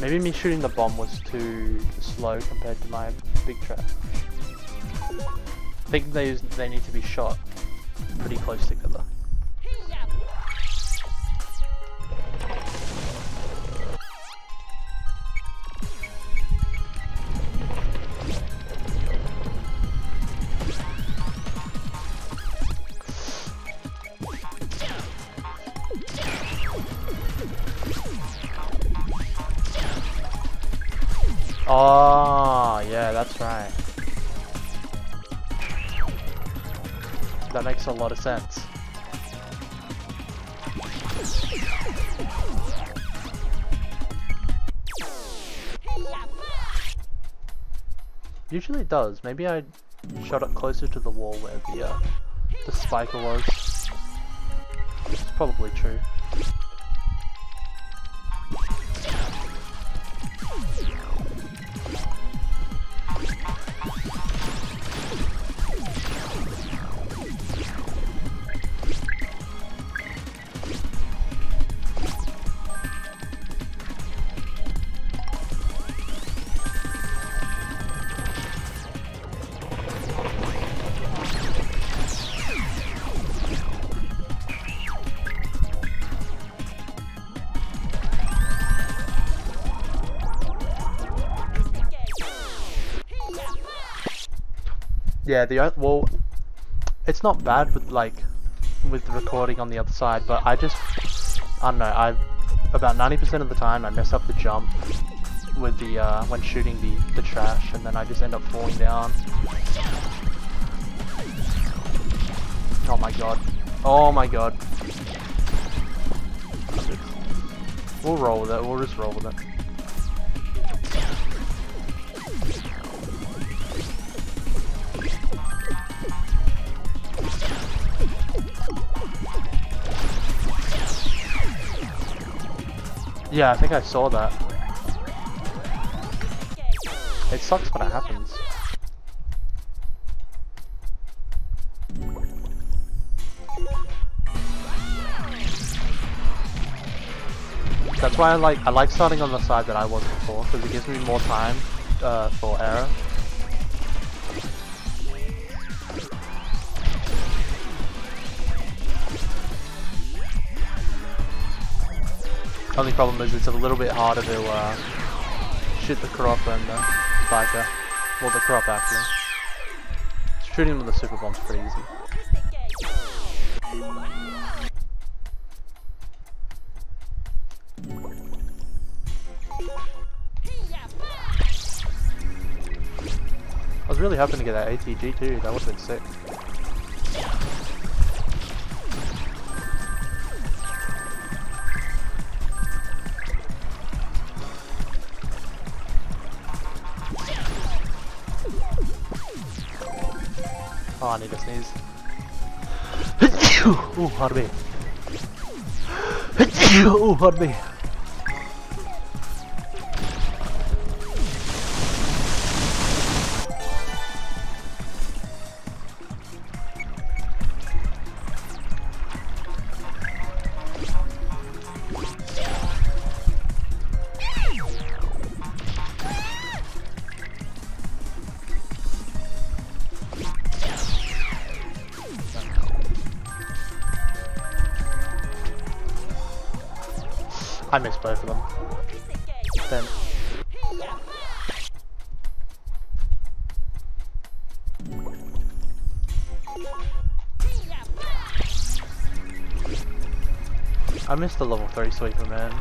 Maybe me shooting the bomb was too slow compared to my big trap. I think they need to be shot pretty close together. Oh, yeah, that's right. That makes a lot of sense. Usually it does. Maybe I shot it closer to the wall where the spiker was. It's probably true. Yeah, well, it's not bad with with recording on the other side, but I don't know, about 90% of the time I mess up the jump with the, when shooting the trash, and then I just end up falling down. Oh my god. Oh my god. We'll roll with it, we'll just roll with it. Yeah, I think I saw that. It sucks when it happens. That's why I like starting on the side that I was before, because it gives me more time for error. Only problem is it's a little bit harder to shoot the crop and the spiker. Well, the crop actually. Shooting with the super bomb's pretty easy. I was really hoping to get that ATG too. That would've been sick. Oh, I need to sneeze. Ooh, hard me. Ooh, hard me. I missed both of them. Then. I missed the level 3 sweeper, man.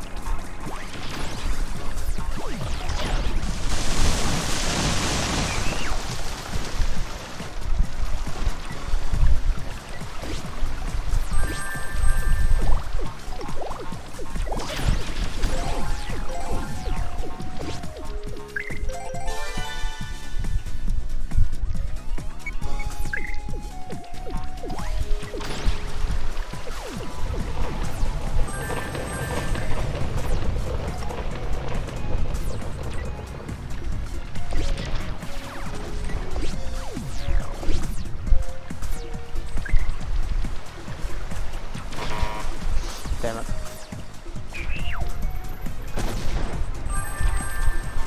Damn it.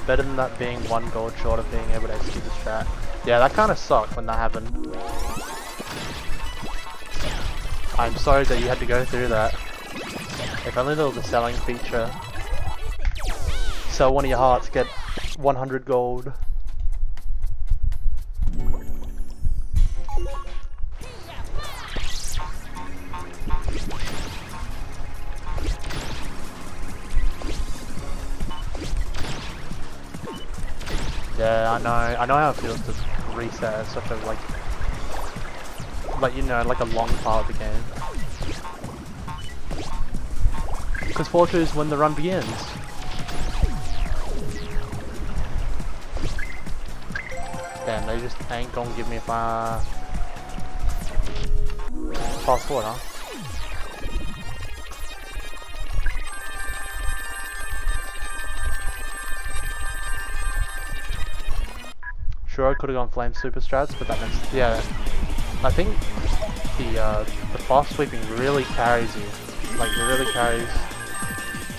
Better than that being one gold short of being able to execute this strat. Yeah, that kind of sucked when that happened. I'm sorry that you had to go through that. If only there was a selling feature. Sell one of your hearts, get 100 gold. Yeah, I know how it feels to reset at such a, like, you know, like a long part of the game. Because 4-2 is when the run begins. Damn, they just ain't gonna give me a fast forward, huh? Sure, I could have gone flame super strats, but that means, yeah, I think the fast sweeping really carries you, like it really carries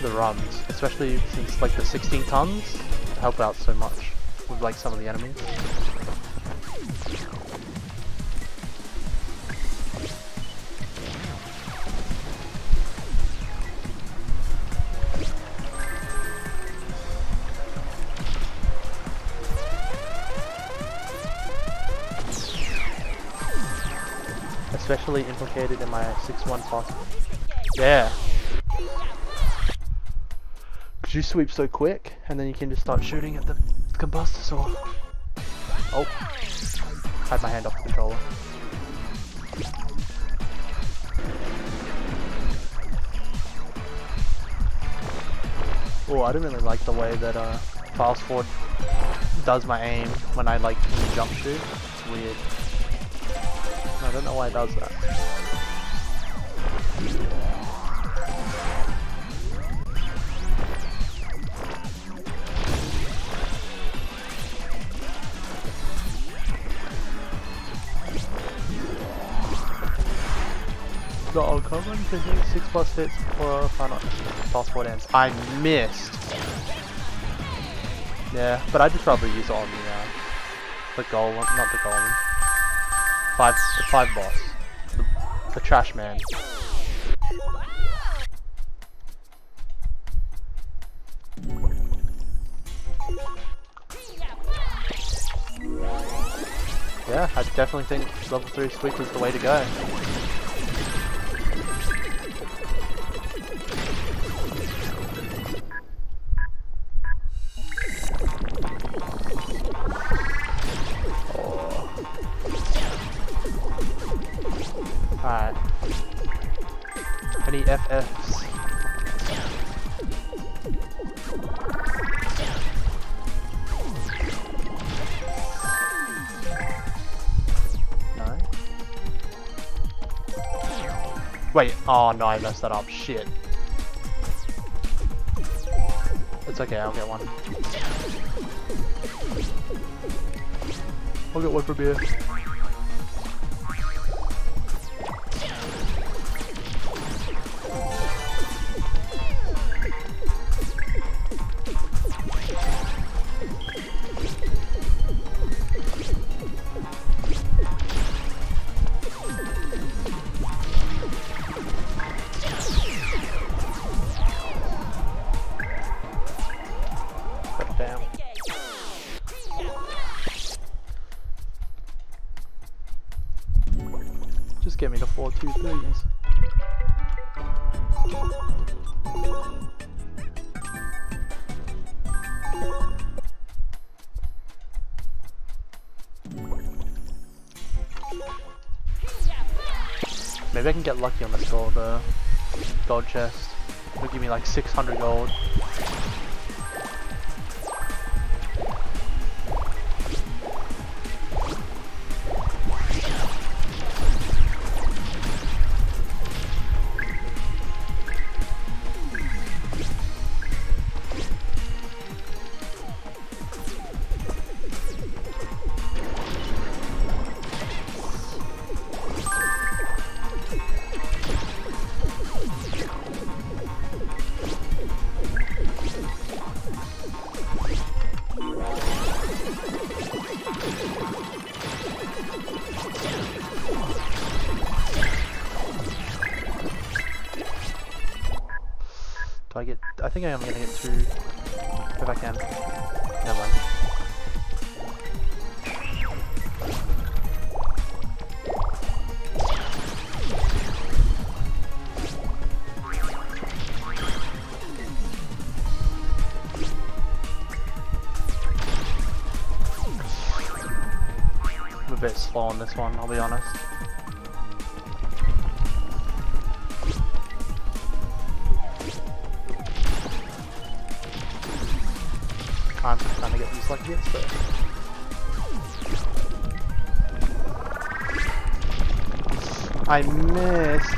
the runs, especially since like the 16 tons help out so much with like some of the enemies. Especially implicated in my 6-1 fast. Yeah. Cause you sweep so quick, and then you can just start shooting at the combustosaur. Oh, had my hand off the controller. Oh, I don't really like the way that fast forward does my aim when I like jump shoot. It's weird. I don't know why it does that. It's not uncommon to hit 6+ hits for final fast forward ends. I missed! Yeah, but I'd just rather use it on the goal one, not the goal one. The five boss, the trash man. Yeah, I definitely think level 3 sweep is the way to go. Alright. Any FFs? No. Wait, oh no, I messed that up. Shit. It's okay, I'll get one. I'll get one from here. Just get me to 4-2, please. Maybe I can get lucky on this gold chest. It'll give me like 600 gold. Do I get... I think I am going to get through if I can. Never mind. I'm a bit slow on this one, I'll be honest. I'm just trying to get these lucky hits, but... I missed!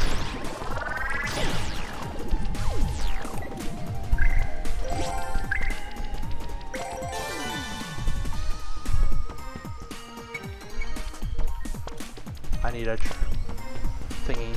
I need a thingy.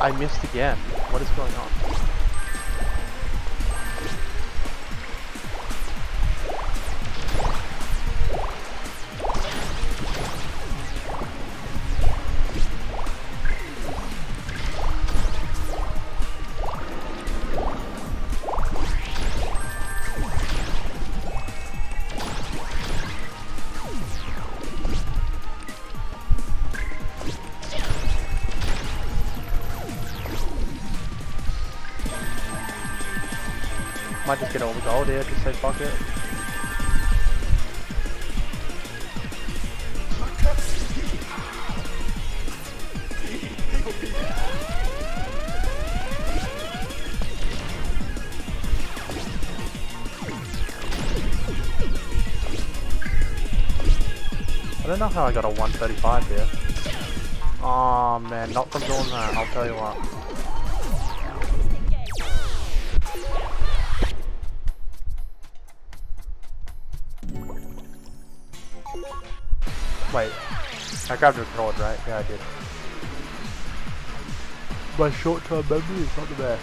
I missed again. What is going on? Might just get all the gold here, just say fuck it. I don't know how I got a 135 here. Oh man, not from doing that, I'll tell you what. Wait, I grabbed the controller, right? Yeah, I did. My short-term memory is not the best.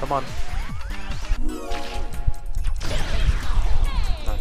Come on. Nice.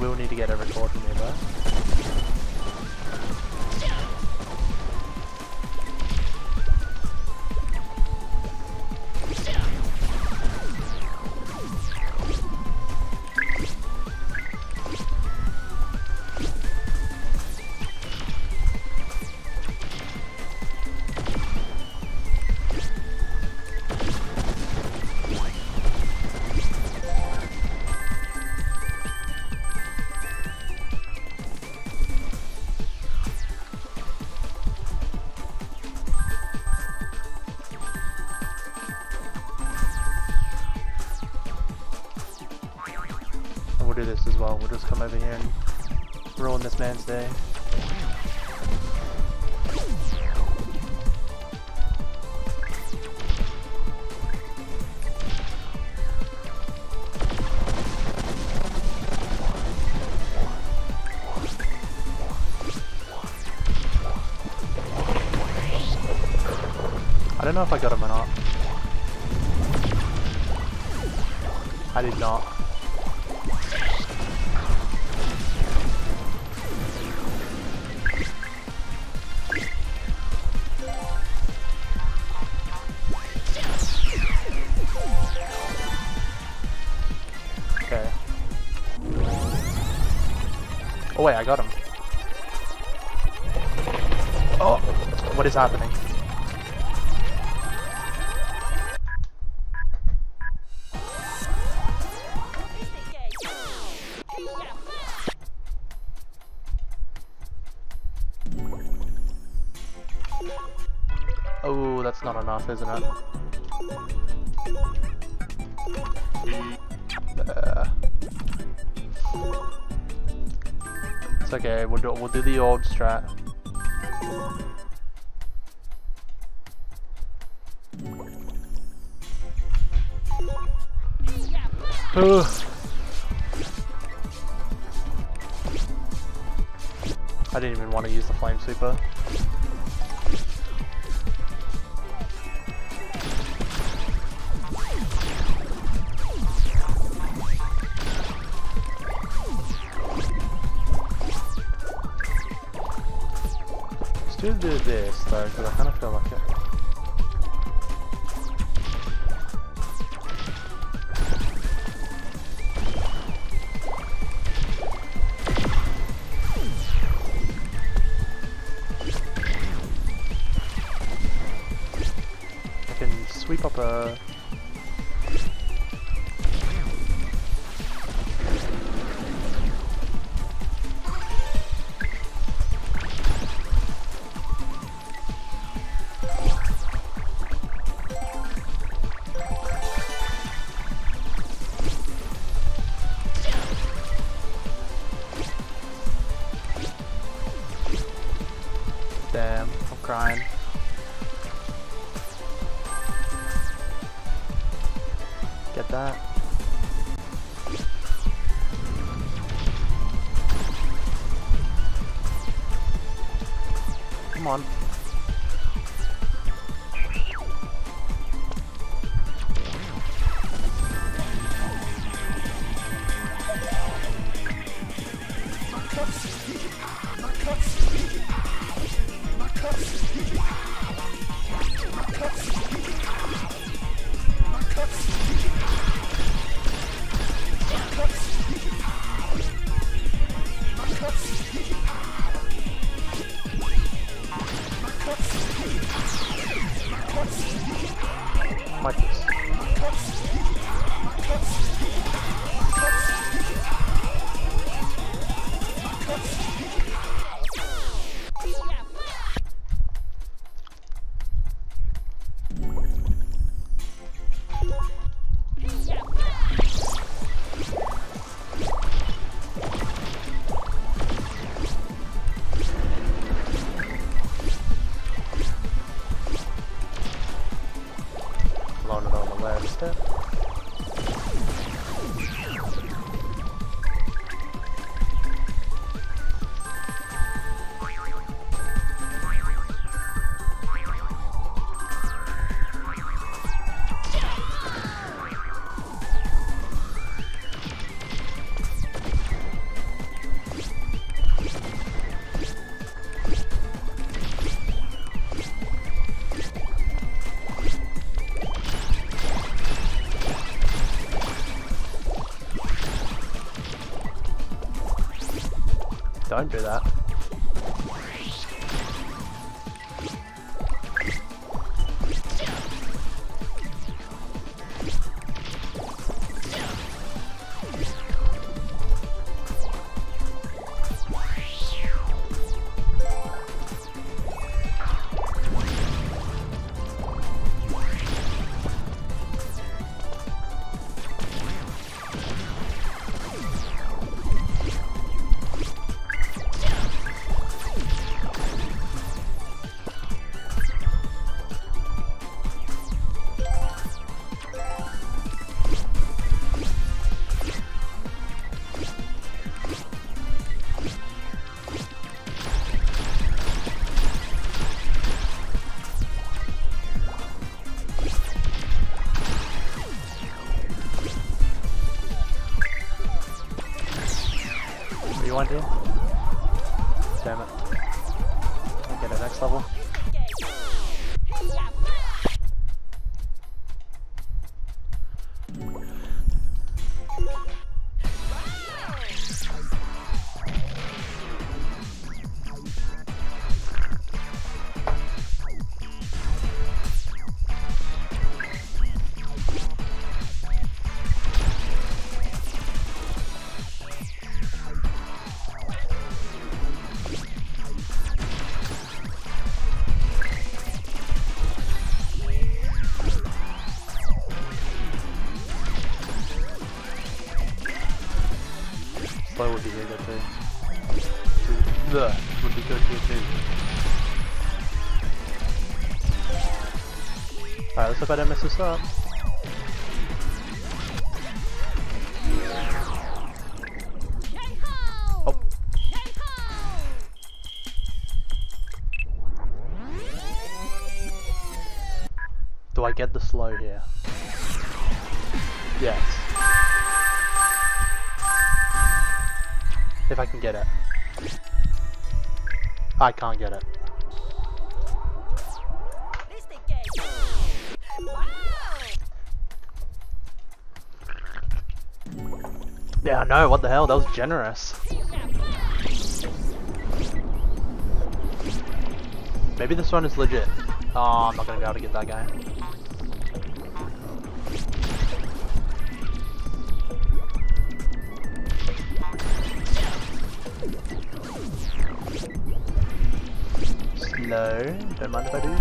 We'll need to get a record from here, do this as well. We'll just come over here and ruin this man's day. I don't know if I got him or not. I did not. Okay. Oh wait, I got him. Oh! What is happening? Oh, that's not enough, isn't it? It's okay. We'll do the old strat. I didn't even want to use the flame sweeper. Should do this though, because I kind of feel like it. I can sweep up a... Damn, I'm crying. Get that. Come on. Don't do that. you want to? Damn it. Okay, the next level. Alright, let's hope I don't mess this up. Oh. Do I get the slow here? Yes. If I can get it. I can't get it. Yeah, no, what the hell, that was generous. Maybe this one is legit. Oh, I'm not gonna be able to get that guy. Slow, don't mind if I do.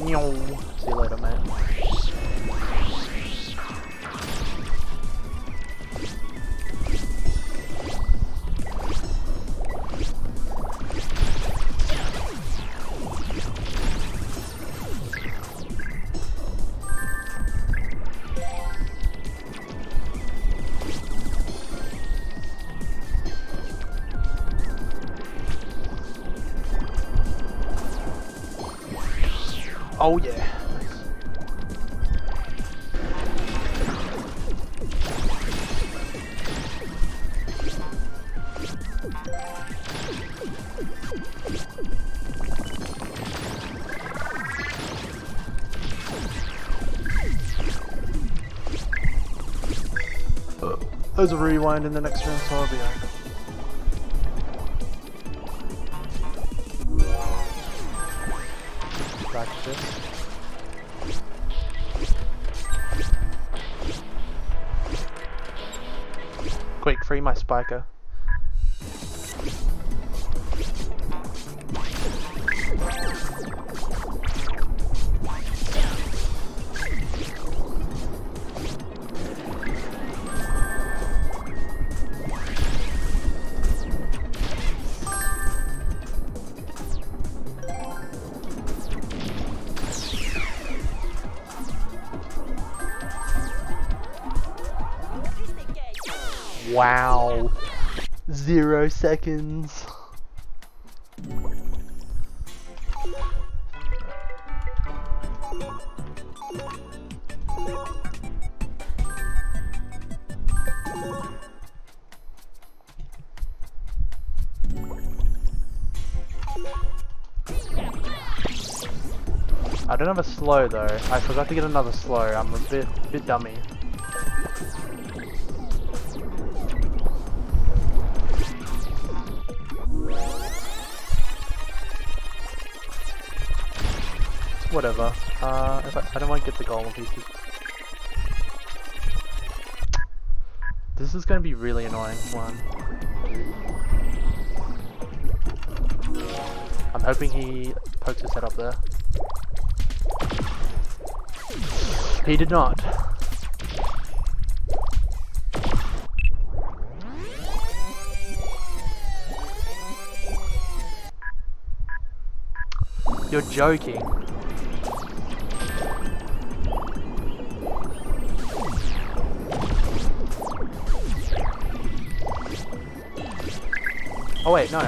See you later, man. Oh yeah. There's a rewind in the next room, so I'll be over. Quick, free my spiker. Wow, 0 seconds. I don't have a slow though. I forgot to get another slow. I'm a bit dummy. Whatever. If I don't want to get the golden pieces. This is going to be really annoying one. I'm hoping he pokes his head up there. He did not. You're joking. Oh wait, no.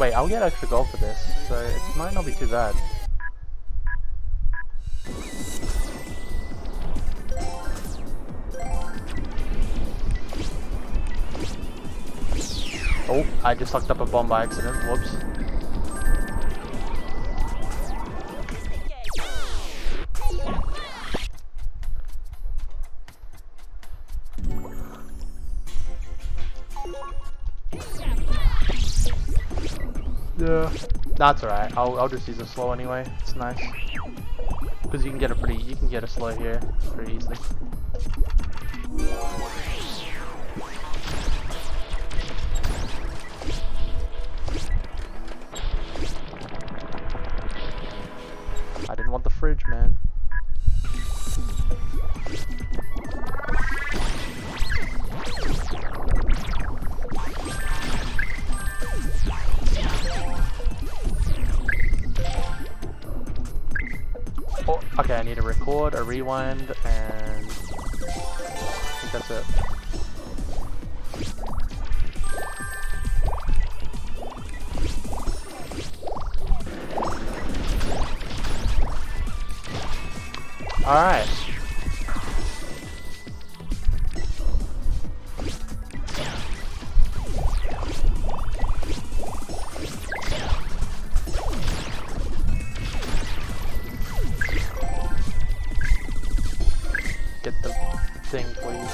Wait, I'll get extra gold for this, so it might not be too bad. Oh, I just sucked up a bomb by accident, whoops. Yeah. That's alright. I'll just use a slow anyway. It's nice because you can get a slow here pretty easily. I didn't want the fridge, man. Okay, I need to record, a rewind, and I think that's it. Alright. Get the thing, please.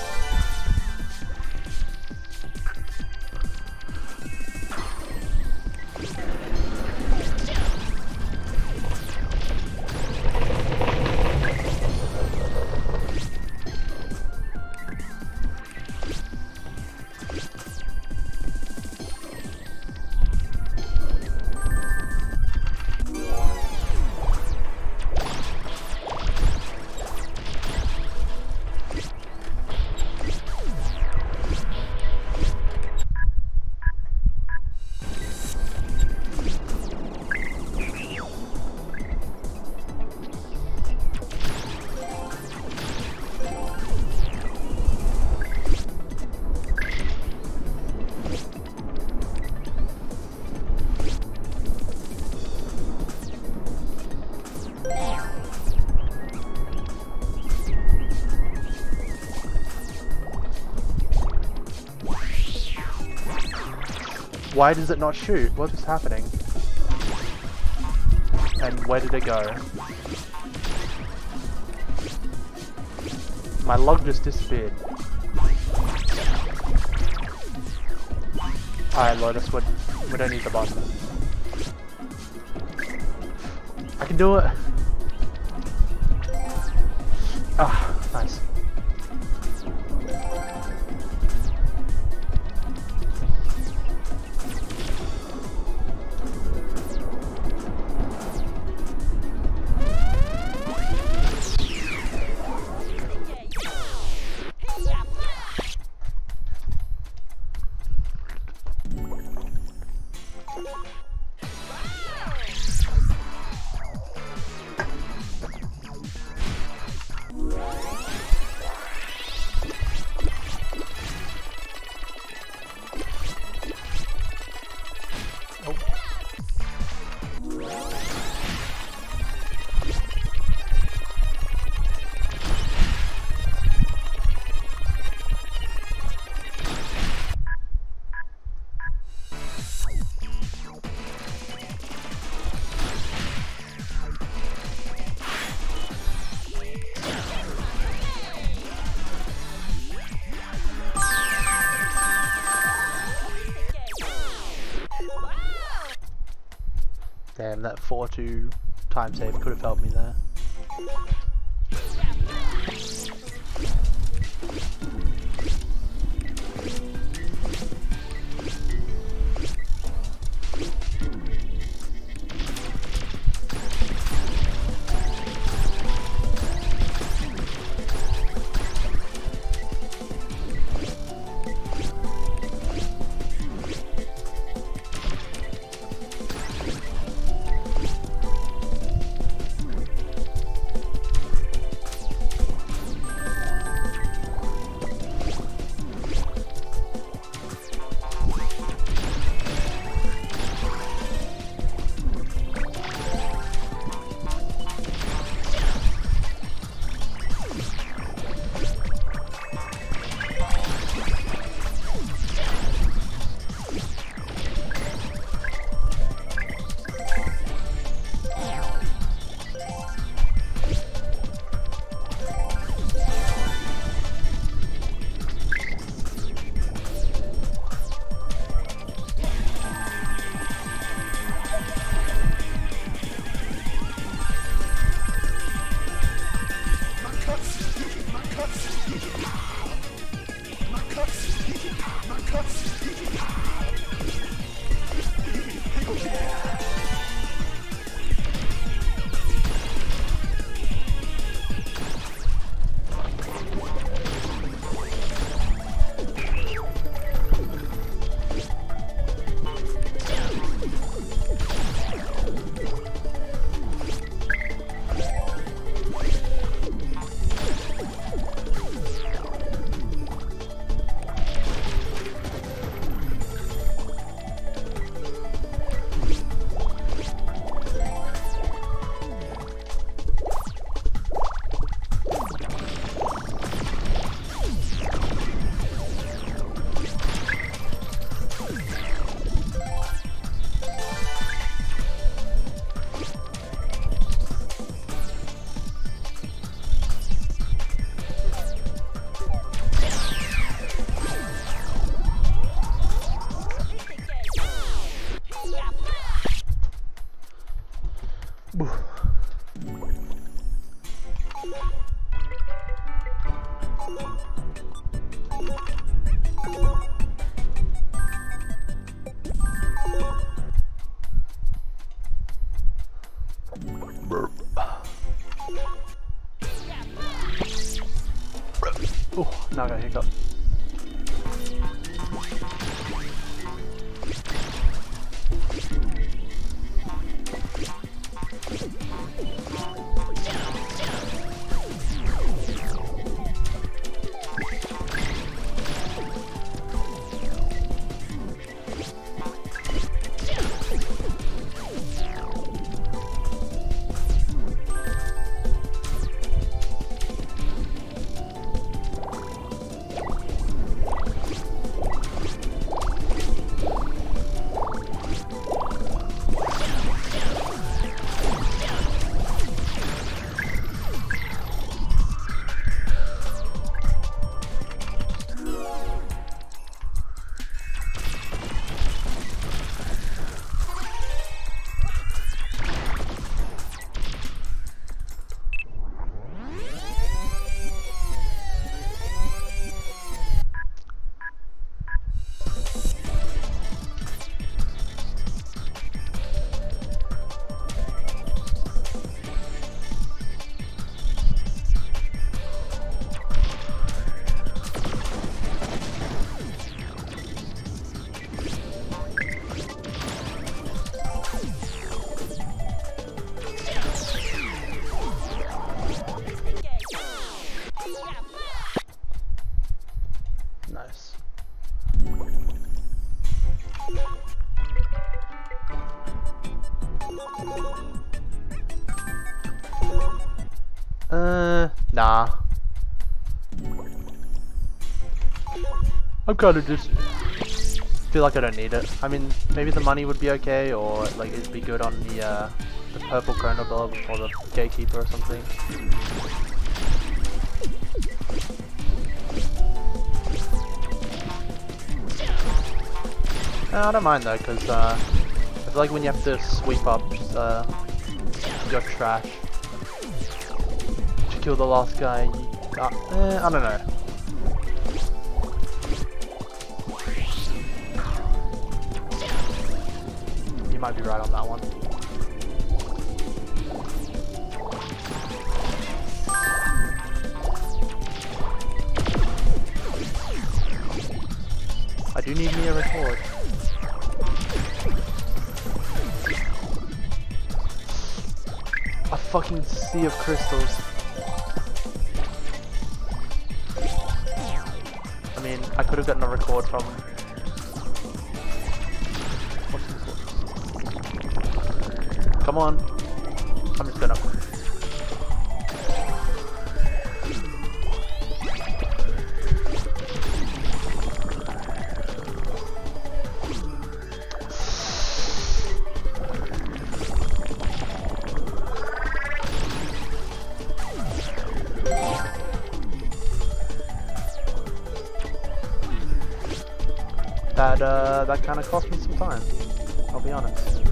Why does it not shoot? What is happening? And where did it go? My log just disappeared. Alright, Lotus, we don't need the bomb. I can do it! Ah, nice. Damn, that 4-2 time save could have helped me there. Oh, now I got a hiccup. Nah. I've got to just feel like I don't need it. I mean, maybe the money would be okay, or like it'd be good on the purple chrono bulb or the gatekeeper or something. No, I don't mind though, because I feel like when you have to sweep up your trash to kill the last guy, I don't know. You might be right on that one. I do need me a record. Fucking sea of crystals. I mean, I could have gotten a record from him. Come on. I'm just gonna. That kind of cost me some time, I'll be honest.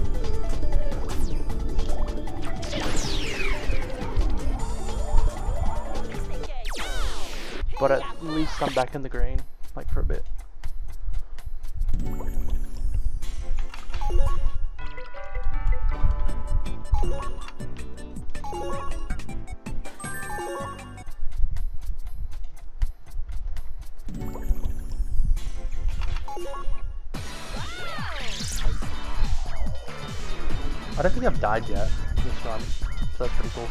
But at least I'm back in the green, like for a bit. I don't think I've died yet this run, so that's pretty cool.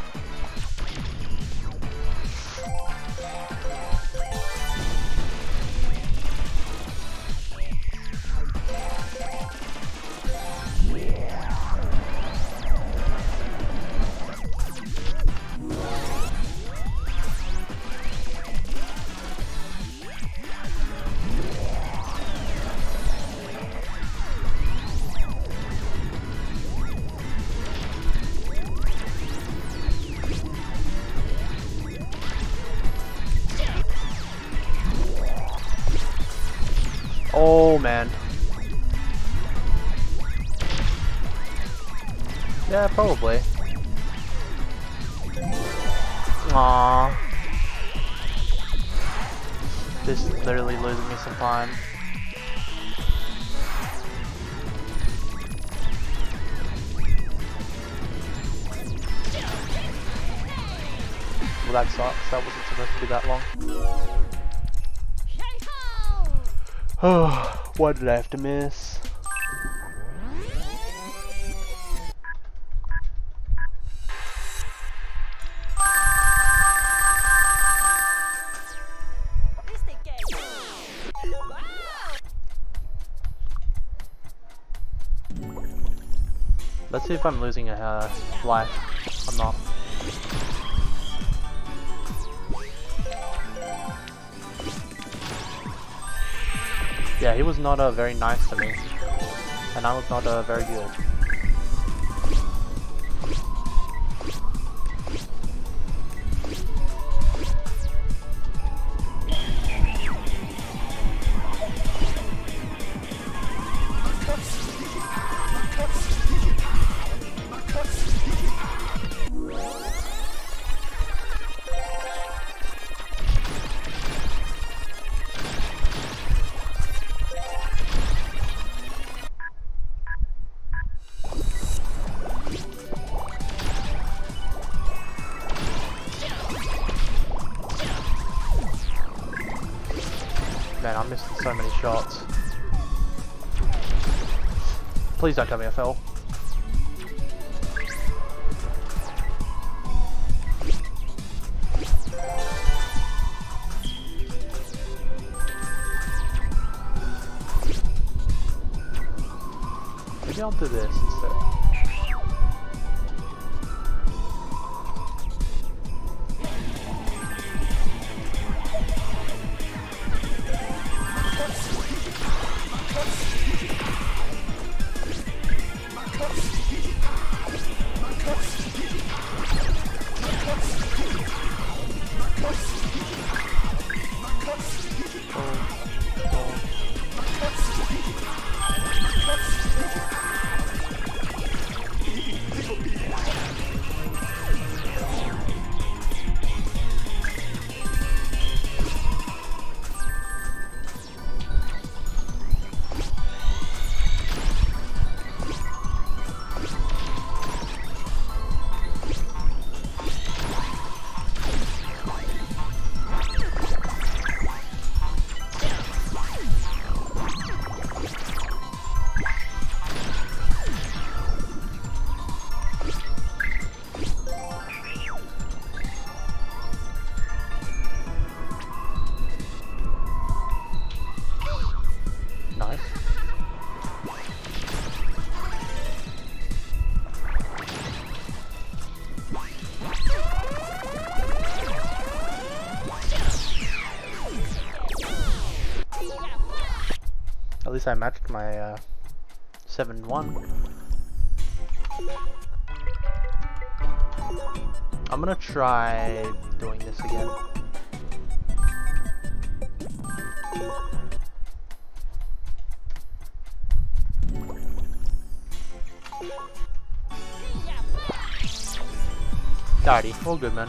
Oh man. Yeah, probably. Aww. This is literally losing me some time. Well, that sucks. That wasn't supposed to be that long. Oh, what did I have to miss? Let's see if I'm losing a life. I'm not. Yeah, he was not very nice to me, and I was not very good. Man, I'm missing so many shots. Please don't tell me I fell. Maybe I'll do this instead. At least I matched my 7-1. I'm gonna try doing this again. Darty, all good, man.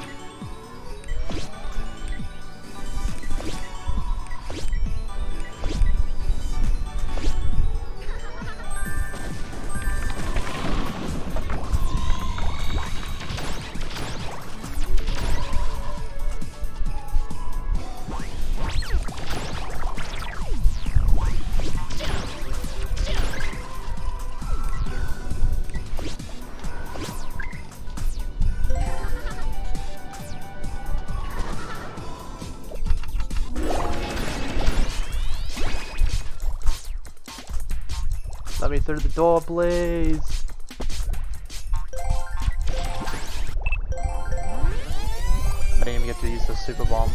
Let me through the door, please. I didn't even get to use the super bomb.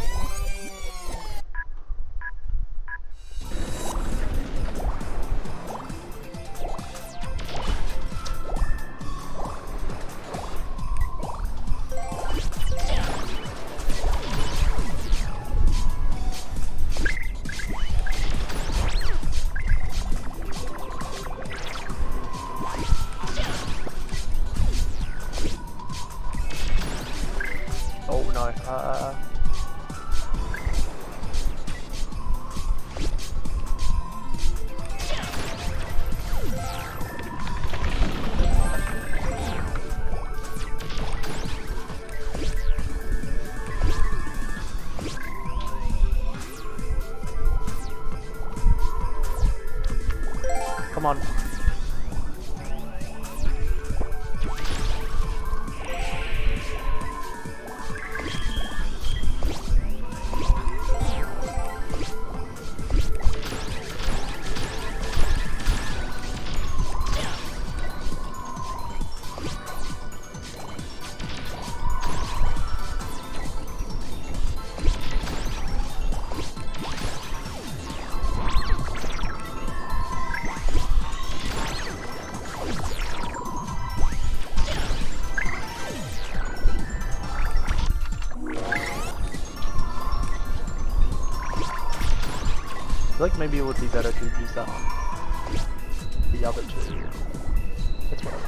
Come on. I feel like maybe it would be better to use that on the other two. That's what I mean.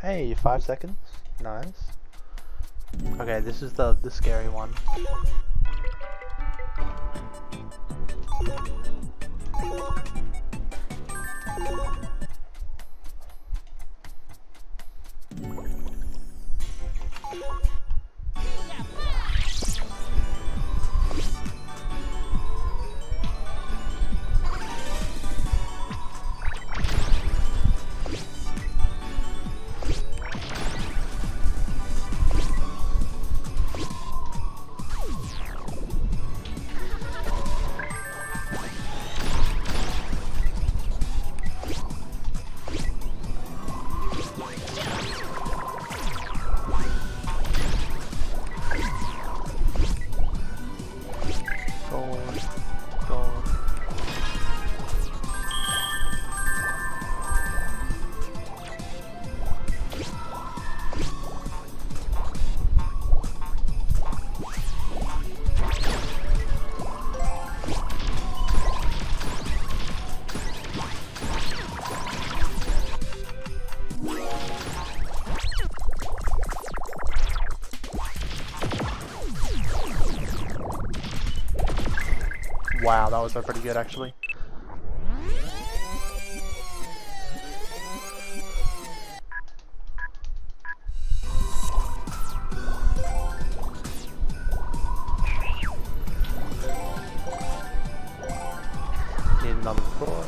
Hey, 5 seconds. Nice. Okay, this is the scary one. Wow, that was pretty good actually. Need another floor.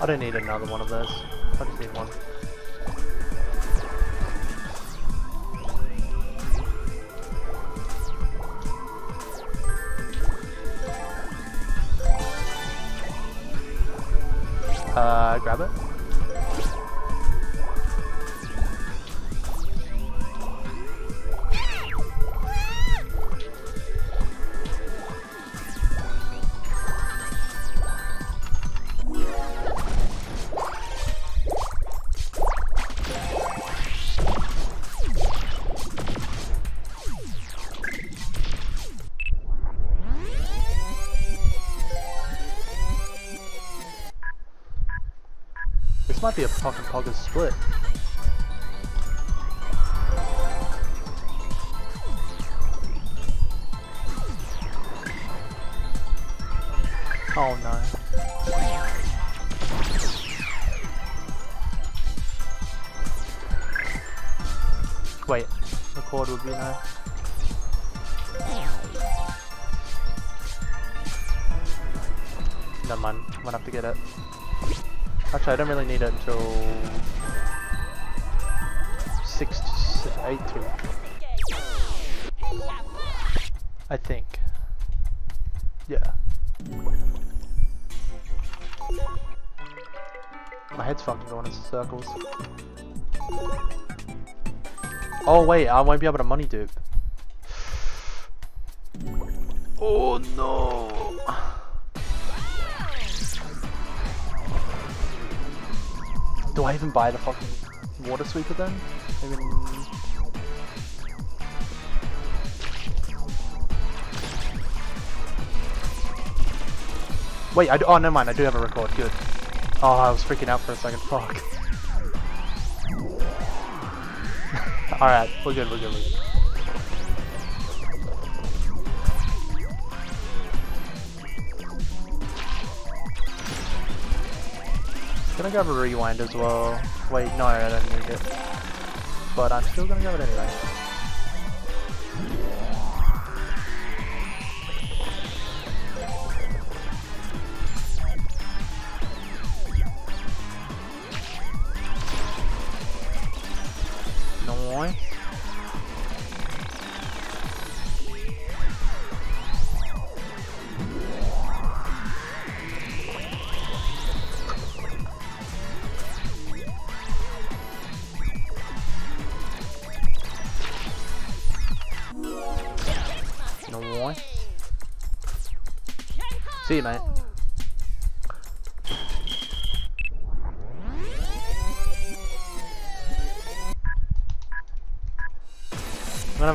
I don't need another one of those. I just need one. Grab it. Might be a Pock and Pogger split. Oh no. Wait, record would be nice. Never mind, I'm gonna have to get it. Actually, I don't really need it until 6 to 8 to, I think. Yeah. My head's fucking going in circles. Oh wait, I won't be able to money dupe. Oh no! Do I even buy the fucking water sweeper then? Maybe... Wait, oh never mind, I do have a record, good. Oh, I was freaking out for a second, fuck. Alright, we're good, we're good, we're good. Can I grab a rewind as well? Wait, no, I don't need it. But I'm still gonna grab it anyway. See you, mate. I'm gonna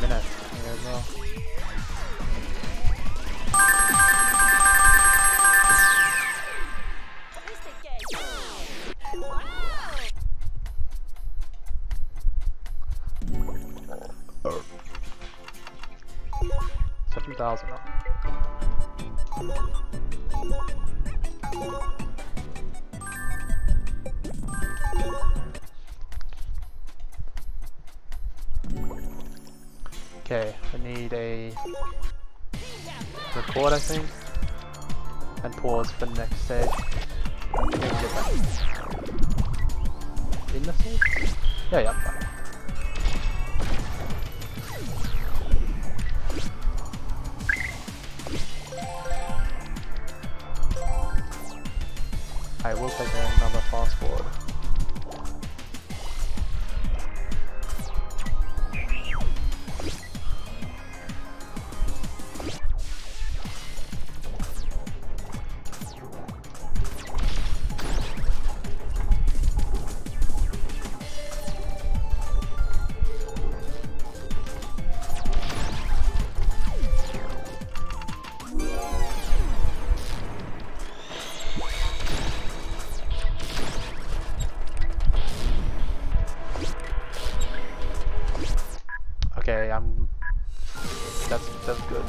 minute here as well. Oh. 7,000 up. Okay, I need a record, I think, and pause for the next stage. In the stage? Yeah, yeah, I'm fine. I will take another fast forward. That's good.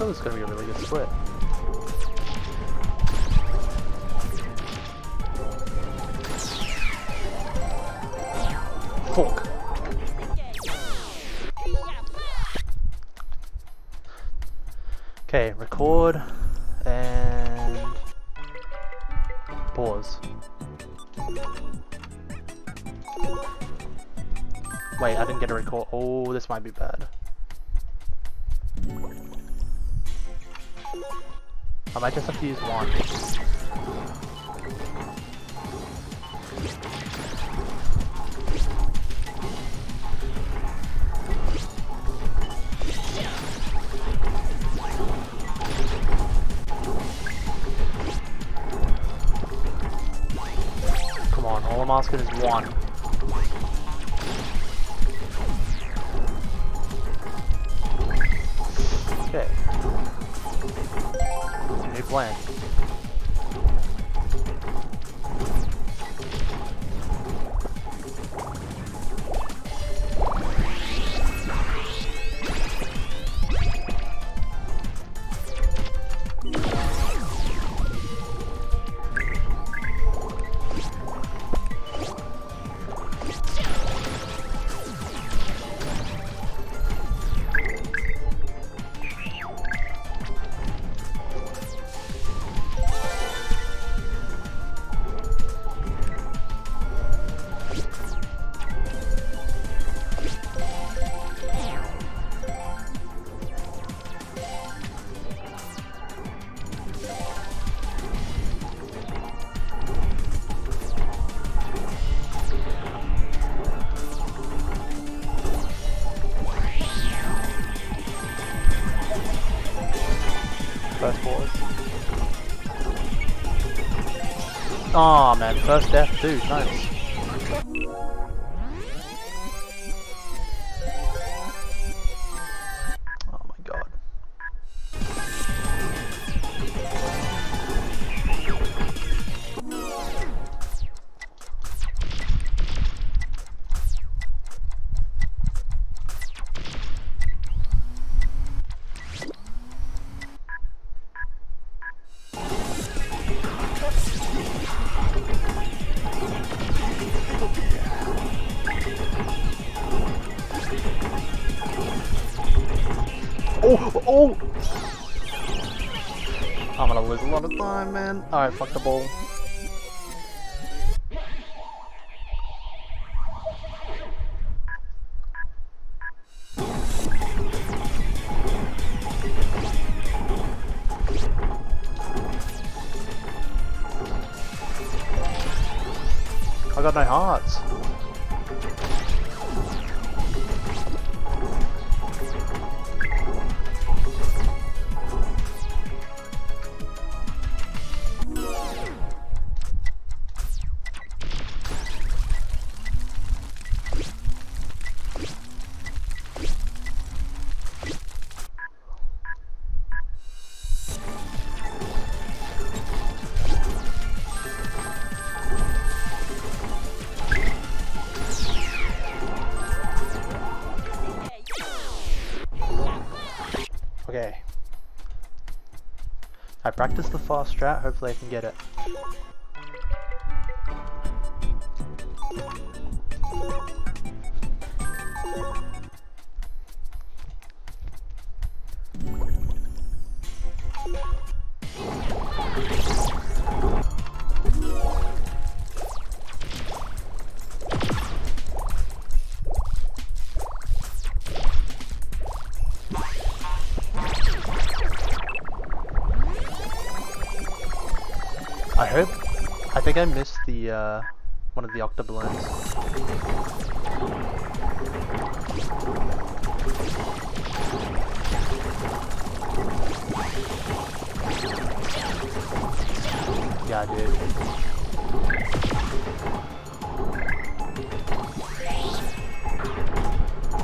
Oh, this is going to be a really good split. Fuck. Okay, record and pause. Wait, I didn't get a record. Oh, this might be bad. I might just have to use one. Come on, all I'm asking is one. Okay. New plan. Aw, man, first death too, nice. Oh my god. Oh, oh! I'm gonna lose a lot of time, man. Alright, fuck the ball. I got no hearts. Okay. I practiced the fast strat, hopefully I can get it. I hope. I think I missed the one of the octoballoons. Yeah, dude.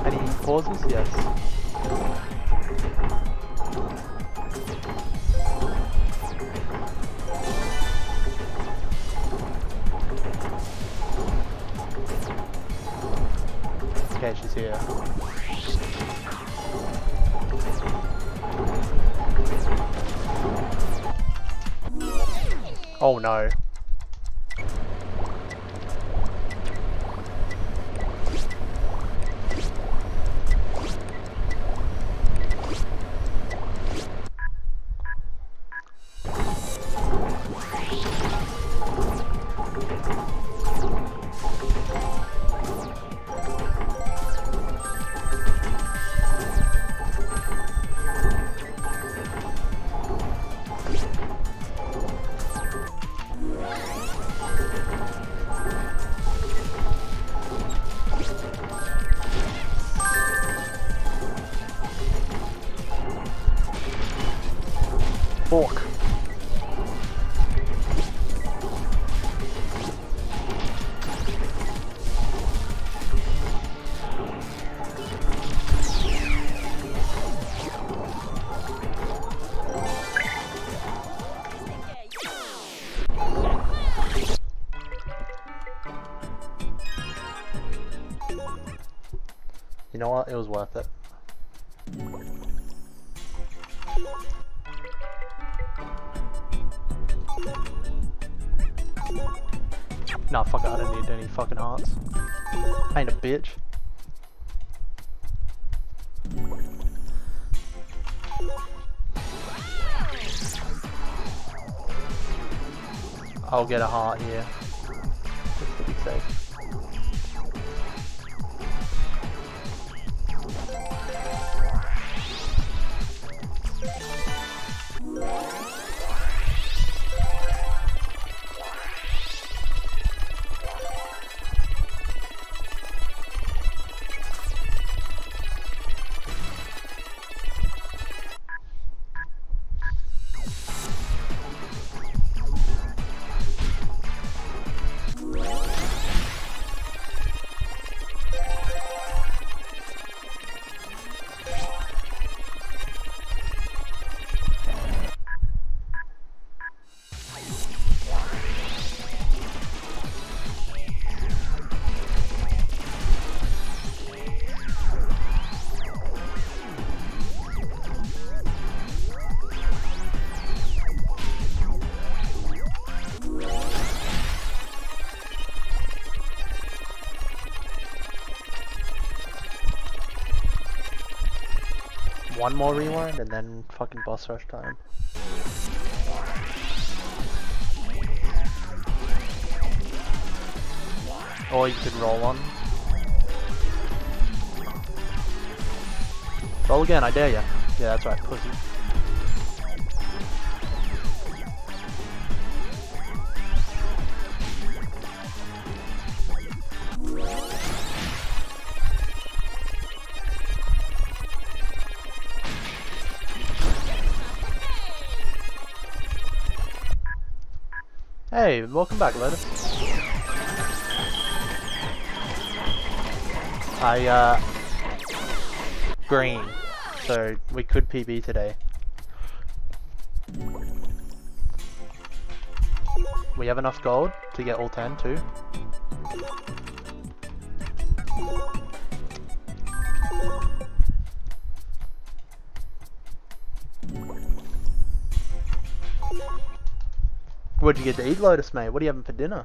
Any pauses? Yes. Okay, she's here. Oh no. You know what? It was worth it. Nah, fuck it, I don't need any fucking hearts. I ain't a bitch. I'll get a heart here. Just to be safe. One more rewind and then fucking boss rush time. Or you could roll one. Roll again, I dare you. Yeah, that's right, pussy. Hey, welcome back, Lettuce. Green, so we could PB today. We have enough gold to get all 10 too. What'd you get to eat, Lotus, mate? What are you having for dinner?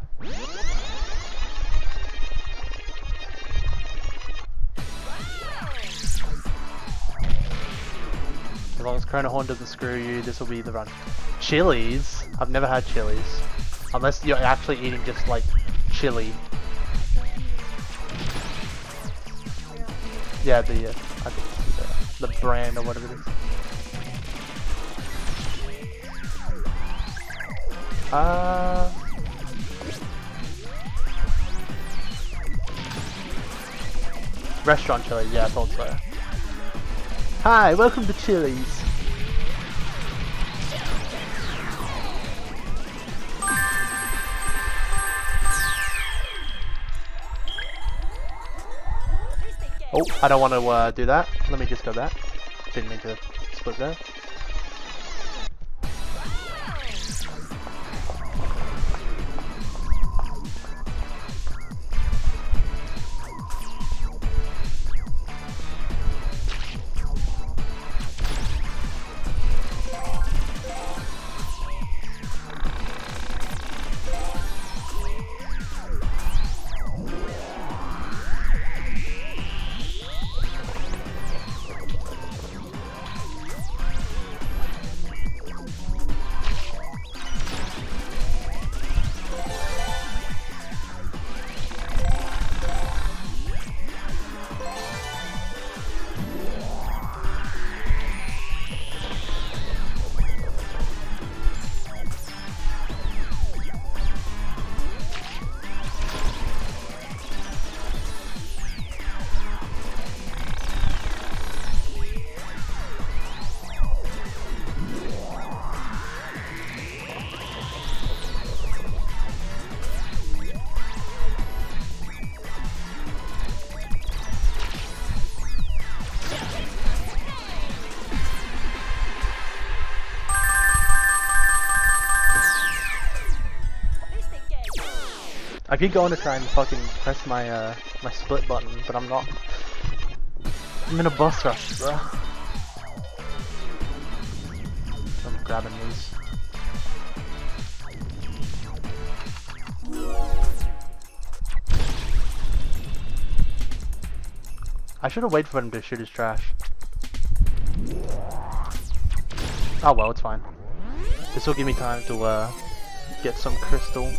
As long as Chronohorn doesn't screw you, this will be the run. Chilies? I've never had chilies. Unless you're actually eating just, like, chili. Yeah, the, I think the brand or whatever it is. Restaurant chili, yeah, I thought so. Hi, welcome to Chili's. Oh, I don't want to do that. Let me just go back. Didn't mean to split there. I keep going to try and fucking press my split button, but I'm not. I'm in a boss rush, bro. I'm grabbing these. I should have waited for him to shoot his trash. Oh well, it's fine. This will give me time to get some crystal.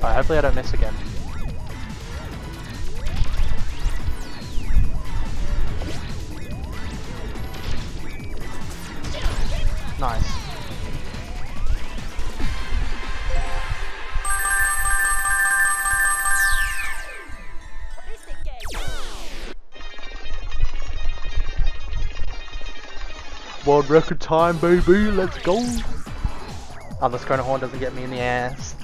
Alright, hopefully I don't miss again. Nice. World record time, baby, let's go! Oh, this corner horn doesn't get me in the ass.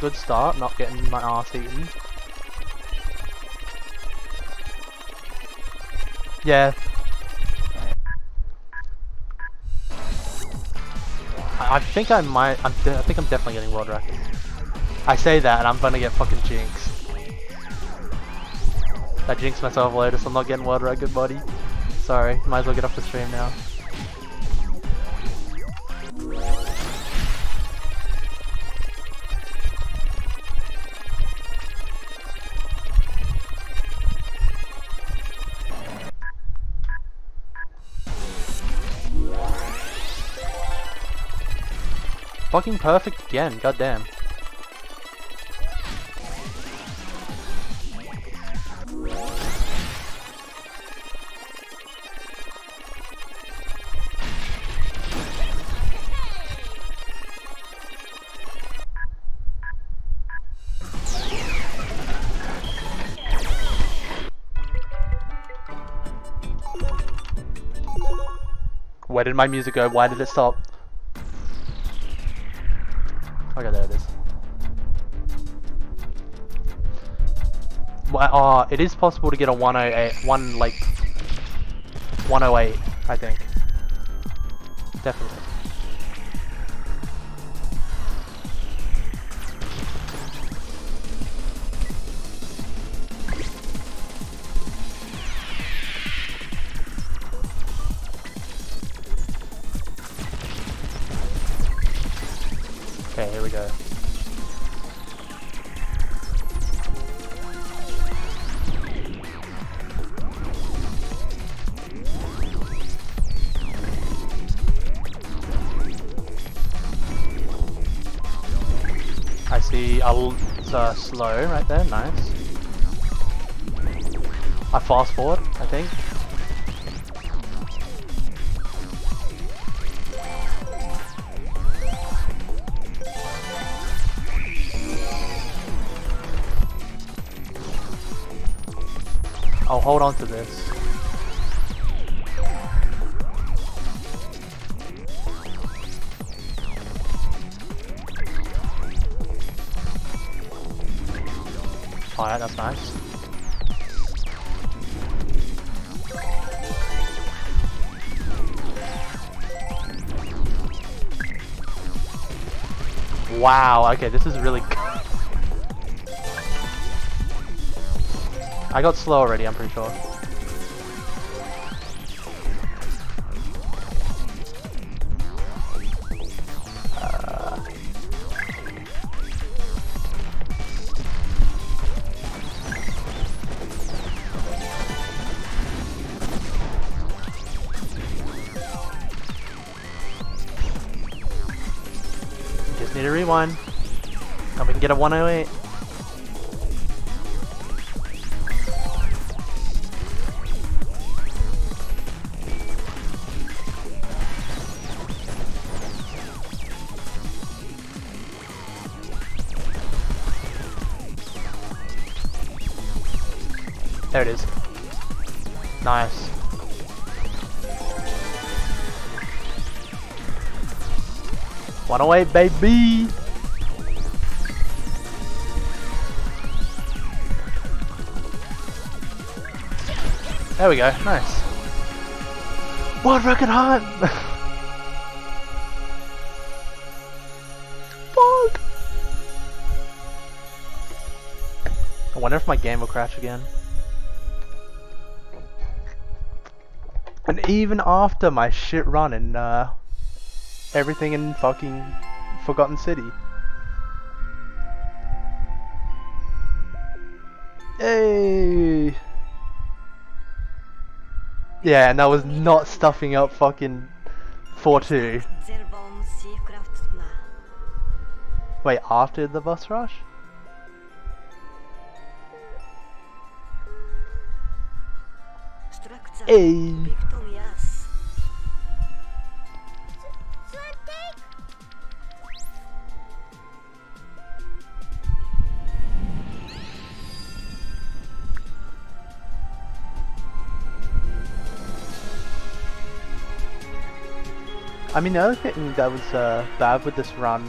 Good start, not getting my ass eaten. Yeah. I think I might, I think I'm definitely getting world record. I say that and I'm gonna get fucking jinxed. I jinxed myself later, so I'm not getting world record, buddy. Sorry, might as well get off the stream now. Fucking perfect again, goddamn. Where did my music go? Why did it stop? Okay, there it is. Well, it is possible to get a 108, like 108, I think. Definitely. Okay, here we go. I see it's slow right there, nice. I fast forward, I think. I'll hold on to this. Alright, that's nice. Wow, okay, this is really good. I got slow already, I'm pretty sure. Just need a rewind. Now we can get a 108. There it is. Nice. One away, baby! There we go, nice. Wild Rocket Hunt! Fuck! I wonder if my game will crash again. And even after my shit run and everything in fucking Forgotten City. Hey! Yeah, and that was not stuffing up fucking 4-2. Wait, after the bus rush? Hey! I mean, the other thing that was bad with this run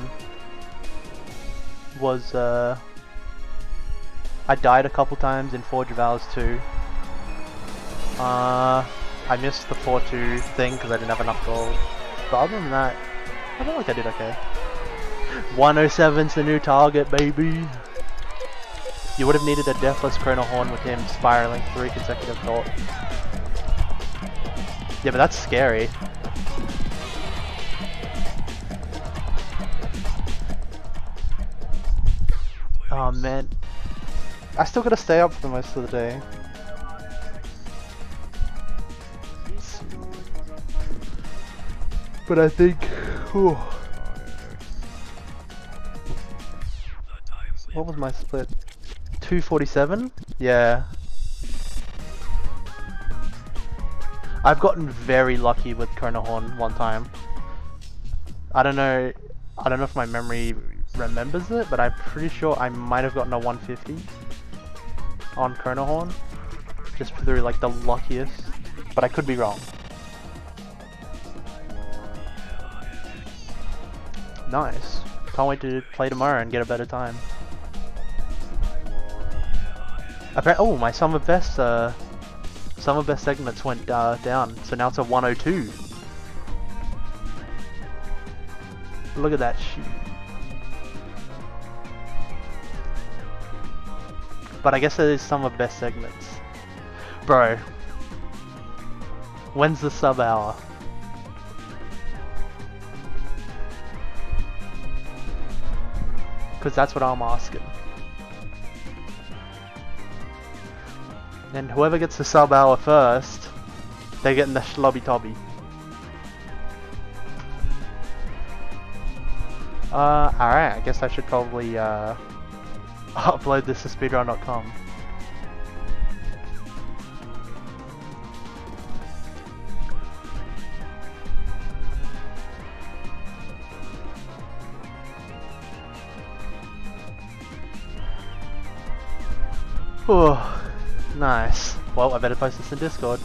was I died a couple times in Forge of Hours 2. I missed the 4-2 thing because I didn't have enough gold. But other than that, I feel like I did okay. 107's the new target, baby! You would have needed a Deathless Chrono Horn with him spiraling 3 consecutive thoughts. Yeah, but that's scary. Oh man, I still gotta stay up for the most of the day. But I think, whew. What was my split? 247? Yeah. I've gotten very lucky with Chrono Horn one time. I don't know if my memory remembers it, but I'm pretty sure I might have gotten a 150 on Chrono Horn just through like the luckiest, but I could be wrong. Nice. Can't wait to play tomorrow and get a better time. Oh, my summer best segments went down, so now it's a 102. Look at that shit. But I guess that is some of best segments. Bro. When's the sub hour? Because that's what I'm asking. And whoever gets the sub hour first, they're getting the schlubby tobby. Alright, I guess I should probably, upload this to speedrun.com. Oh, nice. Well, I better post this in Discord.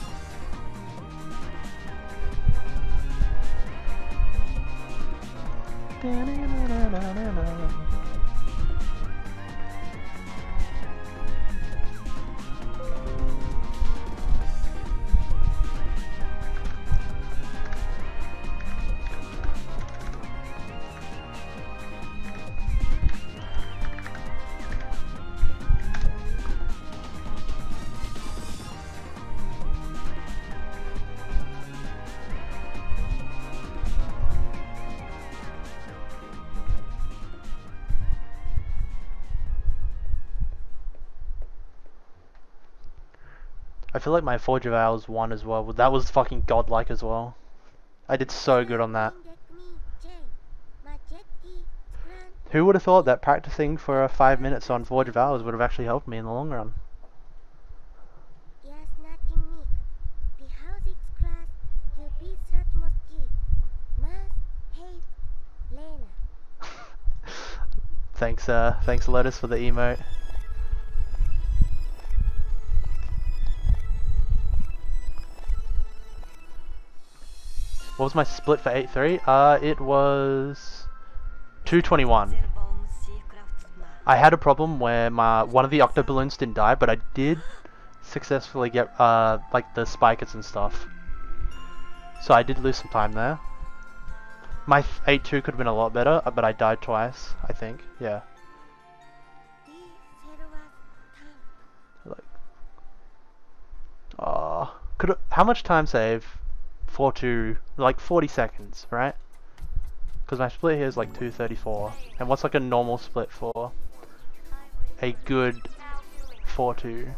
I feel like my Forge of Hours 1 as well, that was fucking godlike as well. I did so good on that. Who would have thought that practicing for 5 minutes on Forge of Hours would have actually helped me in the long run? Thanks Lotus for the emote. What was my split for 8-3? It was 221. I had a problem where one of the octo balloons didn't die, but I did successfully get like the spikers and stuff. So I did lose some time there. My 8-2 could have been a lot better, but I died twice, I think. Yeah. Like, oh, how much time save? 4-2, like 40 seconds, right? Because my split here is like 234, and what's like a normal split for a good 4-2?